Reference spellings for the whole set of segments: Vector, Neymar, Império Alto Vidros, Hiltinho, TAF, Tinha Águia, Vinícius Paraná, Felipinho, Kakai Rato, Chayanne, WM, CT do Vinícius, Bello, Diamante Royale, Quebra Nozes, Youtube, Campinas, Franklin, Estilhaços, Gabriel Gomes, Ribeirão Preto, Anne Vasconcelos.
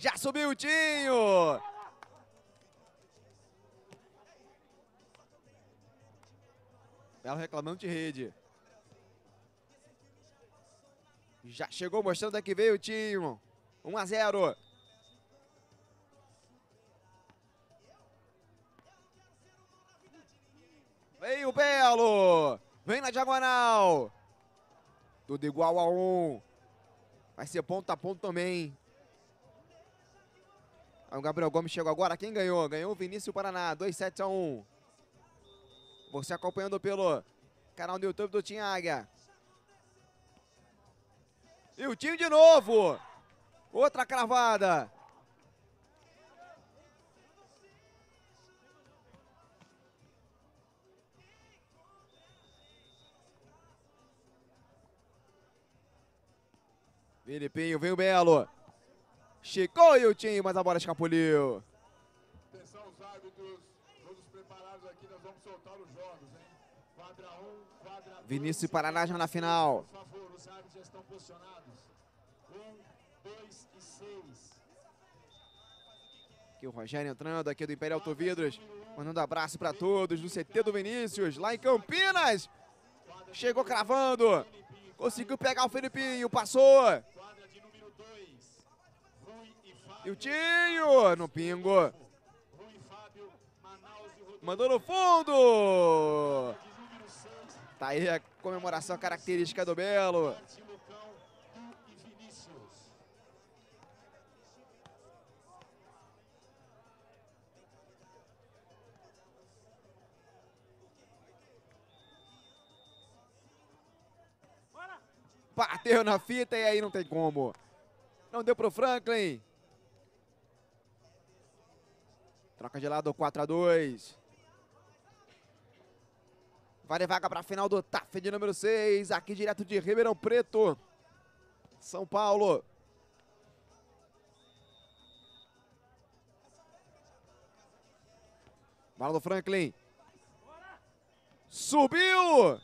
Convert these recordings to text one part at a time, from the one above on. Já subiu o Tinho. Belo reclamando de rede. Já chegou mostrando daqui veio o Tinho. 1-0. Vem o Bello. Vem na diagonal. Tudo igual a 1. Vai ser ponto a ponto também. O Gabriel Gomes chegou agora. Quem ganhou? Ganhou o Vinícius Paraná. 2-7-1. Você acompanhando pelo canal do YouTube do Tinha Águia. E o time de novo. Outra cravada. Felipinho, vem o Bello. Chegou o Hiltinho, mas a bola escapuliu. Atenção os árbitros, todos preparados aqui, nós vamos soltar os jogos, hein? Quadra 1, quadra 2. Vinícius e Paraná já na final. Por favor, os árbitros já estão posicionados. 1, 2 e 6. Aqui o Rogério entrando aqui do Império Alto Vidros. Mandando abraço para todos do CT do Vinícius, lá em Campinas. Chegou cravando. Conseguiu pegar o Felipinho, passou. E o Tinho no pingo. Mandou no fundo. Tá aí a comemoração característica do Bello. Bateu na fita e aí não tem como. Não deu pro Franklin. Troca de lado, 4-2. Vale vaga para a final do TAF de número 6, aqui direto de Ribeirão Preto, São Paulo. Bola do Franklin. Subiu!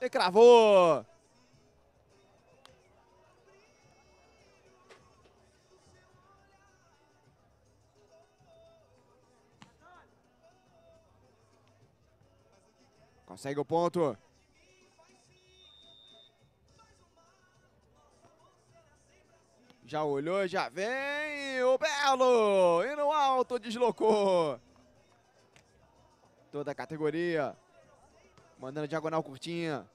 E cravou! Consegue o ponto. Já olhou, já vem o Bello. E no alto, deslocou. Toda a categoria. Mandando diagonal curtinha.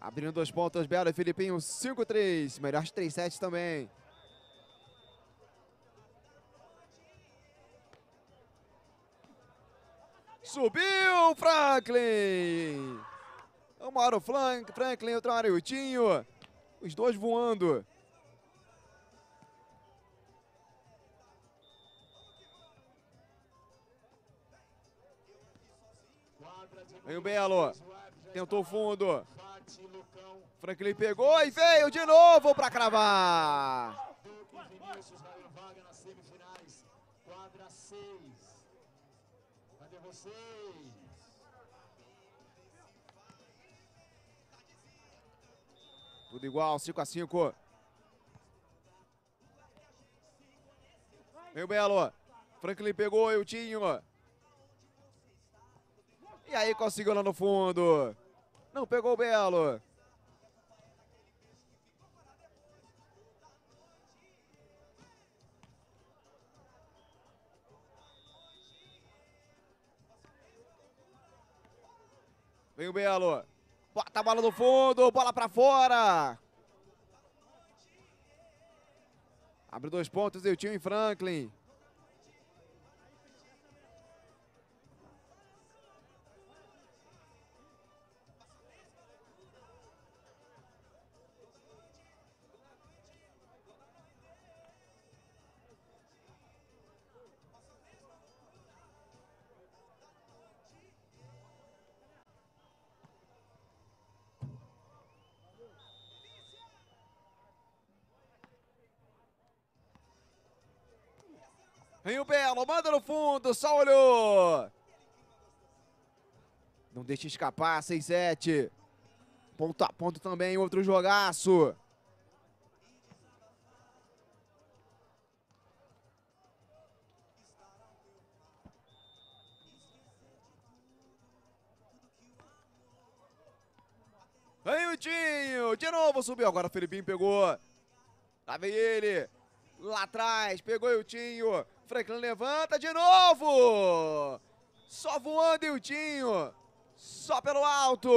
Abrindo 2 pontos, Bello e Felipinho, 5-3. Melhor de 3-7 também. Subiu o Franklin! Uma hora o Franklin, outra hora o Tinho. Os dois voando. Veio o Bello. Tentou o fundo. Franklin pegou e veio de novo para cravar. Quadra 6. Cadê vocês? Tudo igual, 5-5. Vem o Bello. Franklin pegou, e o Tinho. E aí conseguiu lá no fundo. Não pegou o Bello. Vem o Bello, bota a bola no fundo, bola pra fora. Abre 2 pontos, e o time Franklin. Vem o Bello, manda no fundo, só olhou. Não deixa escapar, 6-7. Ponto a ponto também, outro jogaço. Aí o Tinho, de novo subiu, agora o Felipinho pegou. Lá vem ele, lá atrás, pegou o Tinho. Franklin levanta de novo. Só voando o Hiltinho, só pelo alto.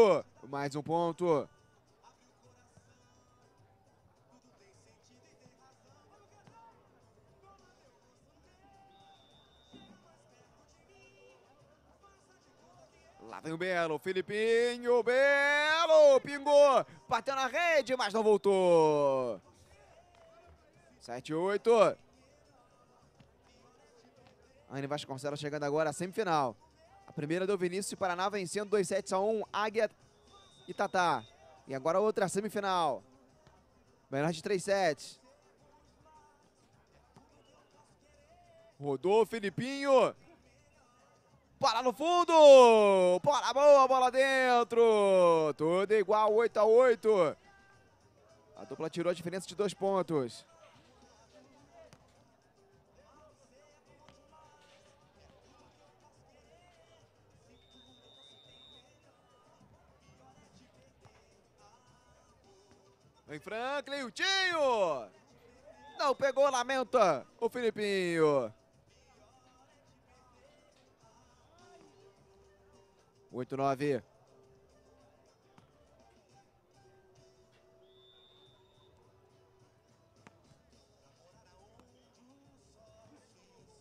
Mais um ponto. Lá vem o Bello, Felipinho, Bello, pingou, bateu na rede, mas não voltou. 7-8. Anne Vasconcelos chegando agora à semifinal. A primeira do Vinícius e Paraná vencendo 2-7-1, Águia e Tatá. E agora outra semifinal. Menor de 3 sets. Rodou, Felipinho. Bola no fundo! Bola boa, bola dentro! Tudo igual, 8-8. A dupla tirou a diferença de 2 pontos. Vem Franklin, o Tinho! Não pegou, lamenta o Felipinho. 8-9.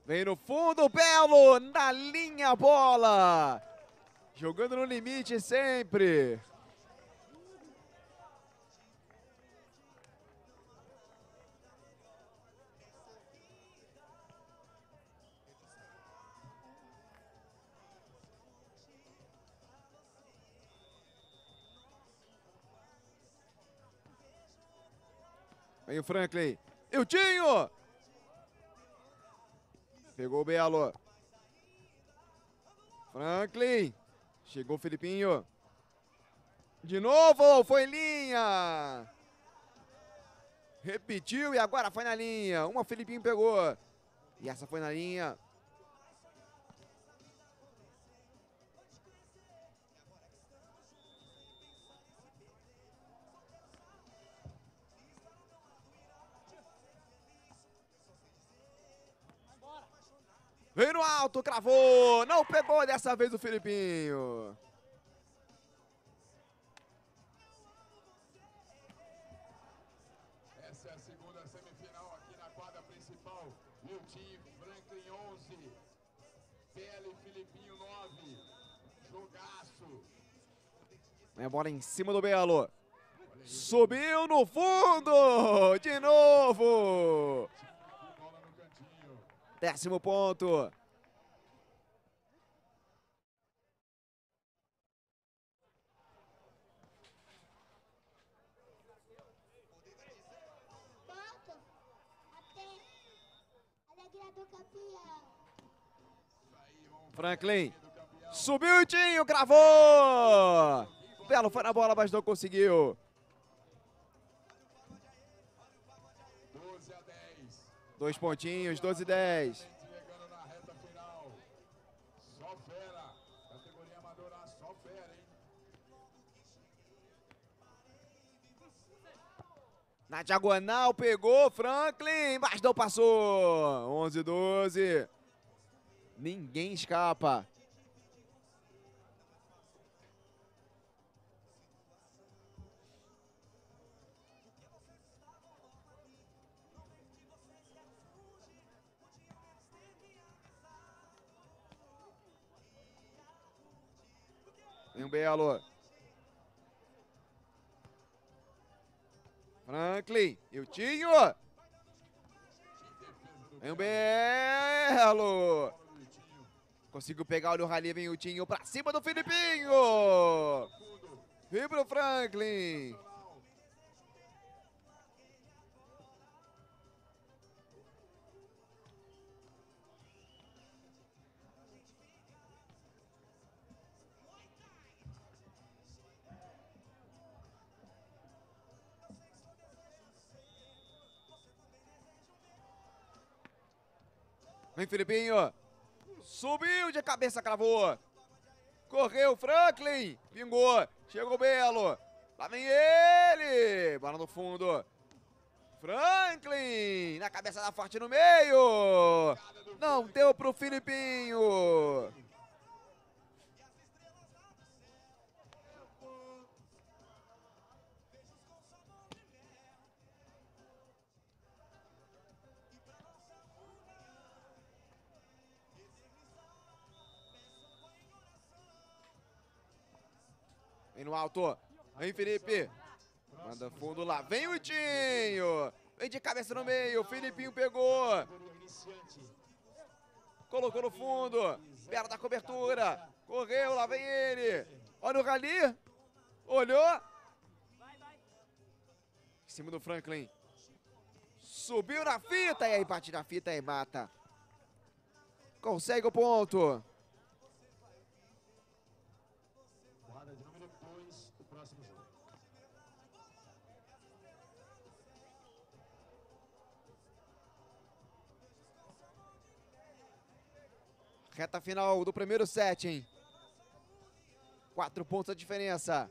Vem no fundo, Bello, na linha a bola. Jogando no limite sempre. Vem o Franklin, Hiltinho! Pegou o Bello. Franklin, chegou o Felipinho. De novo, foi linha! Repetiu e agora foi na linha. Uma o Felipinho pegou. E essa foi na linha. Vem no alto, cravou, não pegou dessa vez o Felipinho. Essa é a segunda semifinal aqui na quadra principal. Hiltinho, Franklin 11, Bello e Felipinho 9, jogaço. Vem a bola em cima do Bello. Subiu no fundo, de novo. 10º ponto. Volta até alegria do campeão. Franklin subiu o Tinho, gravou. Bello foi na bola, mas não conseguiu. 2 pontinhos, 12-10. Chegando na reta final. Só fera. Categoria amadora, só fera, hein? Na diagonal, pegou Franklin, mas não passou. 11-12. Ninguém escapa. Vem o Bello. Franklin. Hiltinho. Vem o Bello. Conseguiu pegar, olha o rally. Vem o Hiltinho pra cima do Felipinho. Vem pro Franklin. Vem Felipinho, subiu de cabeça, cravou, correu Franklin, pingou, chegou Bello, Lá vem ele! Bola no fundo. Franklin! Na cabeça da Forte no meio! Não deu pro Felipinho! Vem no alto, vem Felipe, manda fundo lá, vem o Hiltinho, vem de cabeça no meio, o Felipinho pegou, colocou no fundo, perto da cobertura, correu, lá vem ele, olha o rally, olhou, em cima do Franklin, subiu na fita, e aí bate na fita e mata, consegue o ponto. Reta final do primeiro set, hein? 4 pontos a diferença.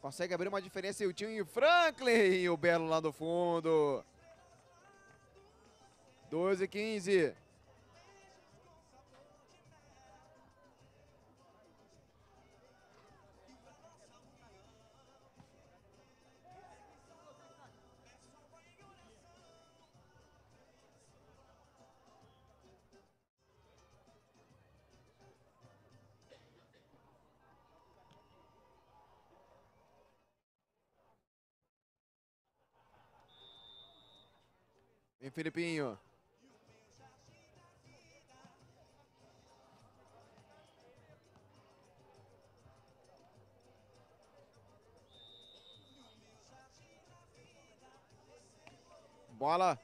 Consegue abrir uma diferença o time Franklin. O Bello lá do fundo. 12-15. Vem Felipinho. Bola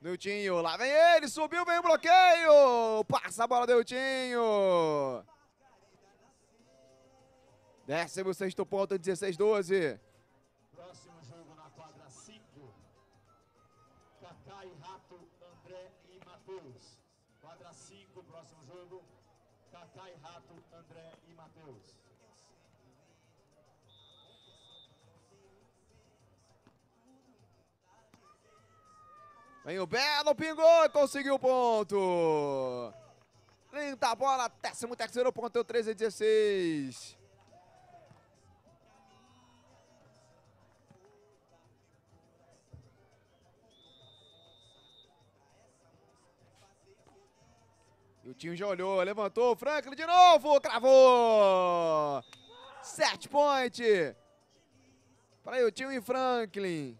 do Hiltinho. Lá vem ele. Subiu, vem o bloqueio. Passa a bola do Hiltinho. 16º ponto, 16-12. Próximo jogo na quadra 5. Kakai, Rato, André e Matheus. Quadra 5, próximo jogo. Kakai, Rato, André e Matheus. Vem o Bello, pingou e conseguiu o ponto. Linda bola, 13º ponto, 13-16. Hiltinho já olhou, levantou, Franklin de novo, cravou! 7 point para Hiltinho e Franklin.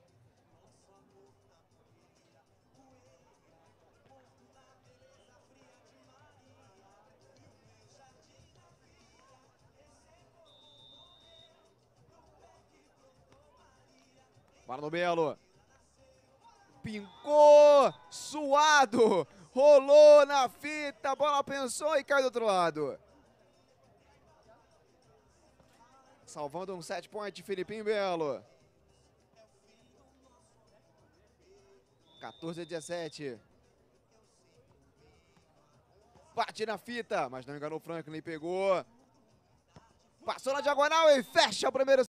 Para no Bello. Pincou, suado! Rolou na fita, a bola pensou e cai do outro lado. Salvando um 7 point, Felipinho Bello. 14-17. Bate na fita, mas não enganou o Franklin, pegou. Passou na diagonal e fecha o primeiro.